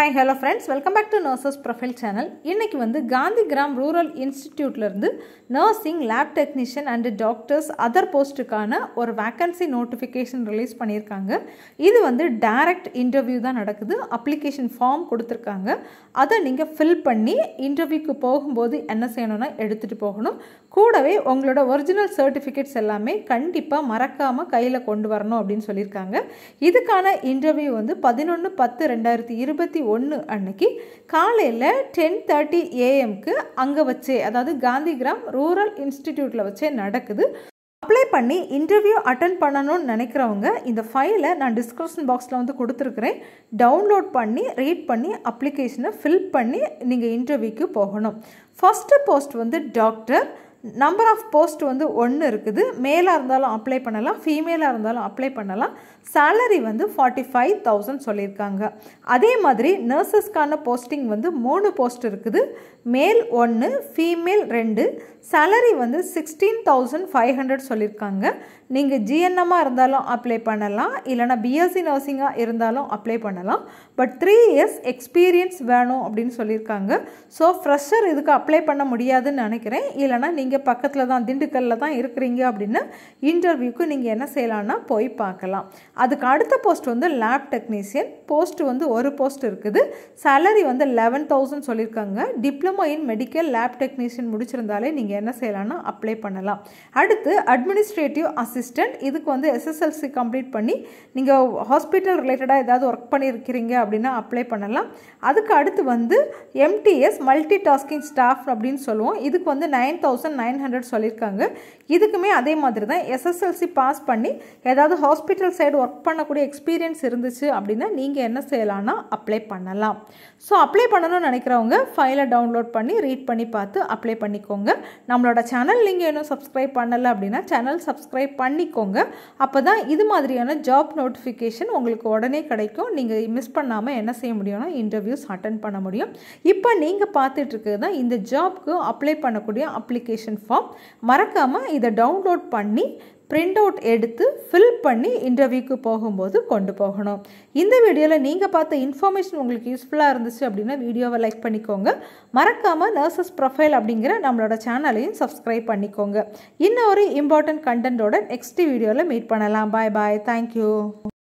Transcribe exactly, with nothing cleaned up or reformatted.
Hi, hello friends. Welcome back to Nurses profile channel. இன்னைக்கு வந்து Gandhigram Rural Institute லருந்து nursing, lab technician and doctors other postக்கான ஒரு vacancy notification release பண்ணிருக்காங்க. இது வந்து direct interview தான் நடக்குது. Application form கொடுத்திருக்காங்க. அத நீங்க fill பண்ணி இன்டர்வியூக்கு போகும்போது என்ன செய்யணும்னா எடுத்துட்டு போகணும். கூடவே உங்களோட original certificates எல்லாமே கண்டிப்பா மறக்காம கையில கொண்டு வரணும் அப்படினு சொல்லிருக்காங்க. இதுக்கான இன்டர்வியூ வந்து eleven ten twenty twenty-one அன்னைக்கு காலையில ten thirty a m க்கு அங்க வச்சு அதாவது காந்திகிராம் ரூரல் இன்ஸ்டிடியூட்ல வச்சு நடக்குது. அப்ளை பண்ணி இன்டர்வியூ அட்டெண்ட் பண்ணணும்னு நினைக்கிறவங்க இந்த ஃபைலை நான் டிஸ்கிரிப்ஷன் பாக்ஸில் வந்து கொடுத்துருக்குறேன். டவுன்லோட் பண்ணி ரீட் பண்ணி அப்ளிகேஷனை ஃபில் பண்ணி நீங்கள் இன்டர்வியூக்கு போகணும். ஃபஸ்ட்டு போஸ்ட் வந்து டாக்டர். நம்பர் ஆஃப் போஸ்ட் வந்து ஒன்று இருக்குது. மேலாக இருந்தாலும் அப்ளை பண்ணலாம், ஃபீமேலாக இருந்தாலும் அப்ளை பண்ணலாம். சேலரி வந்து ஃபார்ட்டி ஃபைவ் தௌசண்ட் சொல்லியிருக்காங்க. அதே மாதிரி நர்சஸ்க்கான போஸ்டிங் வந்து மூணு போஸ்ட் இருக்குது. மேல் ஒன்று, ஃபீமேல் ரெண்டு. சேலரி வந்து சிக்ஸ்டீன் தௌசண்ட் ஃபைவ் ஹண்ட்ரட் சொல்லியிருக்காங்க. நீங்கள் ஜிஎன்எம்மாக இருந்தாலும் அப்ளை பண்ணலாம், இல்லைனா பிஎஸ்சி நர்சிங்காக இருந்தாலும் அப்ளை பண்ணலாம். பட் த்ரீ இயர்ஸ் எக்ஸ்பீரியன்ஸ் வேணும் அப்படின்னு சொல்லியிருக்காங்க. ஸோ ஃப்ரெஷர் இதுக்கு அப்ளை பண்ண முடியாதுன்னு நினைக்கிறேன். இல்லைனா நீங்கள் பக்கத்தில் தான் திண்டுக்கல்லில் தான் இருக்கிறீங்க அப்படின்னா இன்டர்வியூக்கு நீங்கள் என்ன செய்யலான்னா போய் பார்க்கலாம். அதுக்கு அடுத்த போஸ்ட் வந்து லேப் டெக்னீஷியன். போஸ்ட் வந்து ஒரு போஸ்ட் இருக்குது. சேலரி வந்து லெவன் தௌசண்ட் சொல்லியிருக்காங்க. Diploma in medical lab technician முடிச்சிருந்தாலே நீங்கள் என்ன செய்யலான்னா அப்ளை பண்ணலாம். அடுத்து அட்மினிஸ்ட்ரேட்டிவ் அசிஸ்டன்ட் அசிஸ்டன்ட். இதுக்கு வந்து எஸ்எஸ்எல்சி கம்ப்ளீட் பண்ணி நீங்கள் ஹாஸ்பிட்டல் ரிலேட்டடாக ஏதாவது ஒர்க் பண்ணியிருக்கிறீங்க அப்படின்னா அப்ளை பண்ணலாம். அதுக்கு அடுத்து வந்து எம்டிஎஸ் மல்டி டாஸ்கிங் ஸ்டாஃப் அப்படின்னு சொல்லுவோம். இதுக்கு வந்து நைன் தௌசண்ட் நைன் ஹண்ட்ரட் சொல்லியிருக்காங்க. இதுக்குமே அதே மாதிரி தான் எஸ்எஸ்எல்சி பாஸ் பண்ணி ஏதாவது ஹாஸ்பிட்டல் சைடு ஒர்க் பண்ணக்கூடிய எக்ஸ்பீரியன்ஸ் இருந்துச்சு அப்படின்னா நீங்கள் என்ன செய்யலாம்னா அப்ளை பண்ணலாம். ஸோ அப்ளை பண்ணணும்னு நினைக்கிறவங்க ஃபைலை டவுன்லோட் பண்ணி ரீட் பண்ணி பார்த்து அப்ளை பண்ணிக்கோங்க. நம்மளோட சேனல் நீங்கள் இன்னும் சப்ஸ்கிரைப் பண்ணலை அப்படின்னா சேனல் சப்ஸ்கிரைப் பண்ணிக்கோங்க. அப்போ தான் இது மாதிரியான ஜாப் நோட்டிஃபிகேஷன் உங்களுக்கு உடனே கிடைக்கும். நீங்கள் மிஸ் பண்ணாமல் என்ன செய்ய முடியும்னா இன்டர்வியூஸ் அட்டெண்ட் பண்ண முடியும். இப்போ நீங்கள் பார்த்துட்டு இருக்கிறது தான் இந்த ஜாப்க்கு அப்ளை பண்ணக்கூடிய அப்ளிகேஷன் ஃபார்ம். மறக்காமல் இதை டவுன்லோட் பண்ணி பிரிண்ட் அவுட் எடுத்து ஃபில் பண்ணி இன்டர்வியூக்கு போகும்போது கொண்டு போகணும். இந்த வீடியோவில் நீங்கள் பார்த்த இன்ஃபர்மேஷன் உங்களுக்கு யூஸ்ஃபுல்லாக இருந்துச்சு அப்படின்னா வீடியோவை லைக் பண்ணிக்கோங்க. மறக்காமல் நர்சஸ் ப்ரொஃபைல் அப்படிங்கிற நம்மளோட சேனலையும் சப்ஸ்கிரைப் பண்ணிக்கோங்க. இன்னொரு இம்பார்ட்டன்ட் கண்டென்ட்டோட நெக்ஸ்ட் வீடியோவில் மீட் பண்ணலாம். Bye bye. தேங்க்யூ.